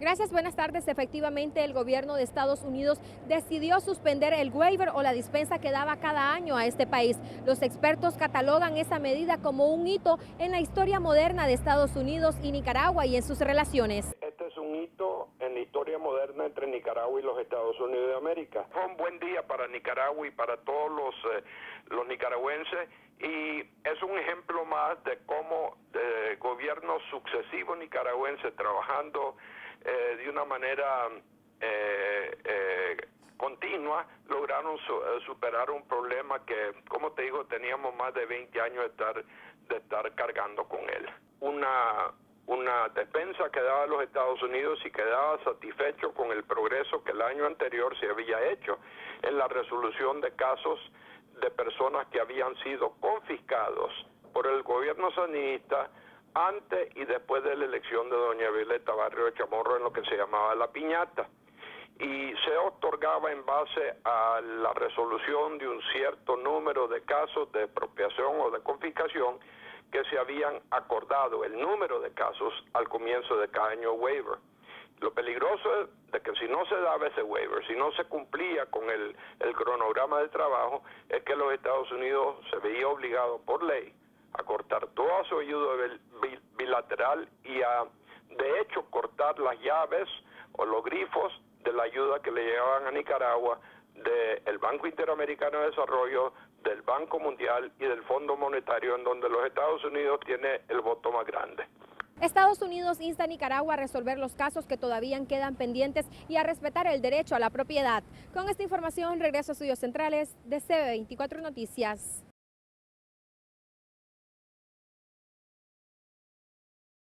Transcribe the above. Gracias, buenas tardes. Efectivamente, el gobierno de Estados Unidos decidió suspender el waiver o la dispensa que daba cada año a este país. Los expertos catalogan esa medida como un hito en la historia moderna de Estados Unidos y Nicaragua y en sus relaciones. Este es un hito en la historia moderna entre Nicaragua y los Estados Unidos de América. Fue un buen día para Nicaragua y para todos los nicaragüenses, y es un ejemplo más de cómo gobiernos sucesivos nicaragüenses trabajando de una manera continua lograron superar un problema que, como te digo, teníamos más de 20 años de estar cargando con él. Una despensa que daba a los Estados Unidos y quedaba satisfecho con el progreso que el año anterior se había hecho en la resolución de casos de personas que habían sido confiscados por el gobierno sanista antes y después de la elección de doña Violeta Barrio de Chamorro en lo que se llamaba La Piñata, y se otorgaba en base a la resolución de un cierto número de casos de expropiación o de confiscación que se habían acordado el número de casos al comienzo de cada año waiver. Lo peligroso es de que si no se daba ese waiver, si no se cumplía con el cronograma de trabajo, es que los Estados Unidos se veía obligado por ley a cortar toda su ayuda bilateral y a, de hecho, cortar las llaves o los grifos de la ayuda que le llegaban a Nicaragua del Banco Interamericano de Desarrollo, del Banco Mundial y del Fondo Monetario, en donde los Estados Unidos tiene el voto más grande. Estados Unidos insta a Nicaragua a resolver los casos que todavía quedan pendientes y a respetar el derecho a la propiedad. Con esta información regreso a Estudios Centrales de CB24 Noticias.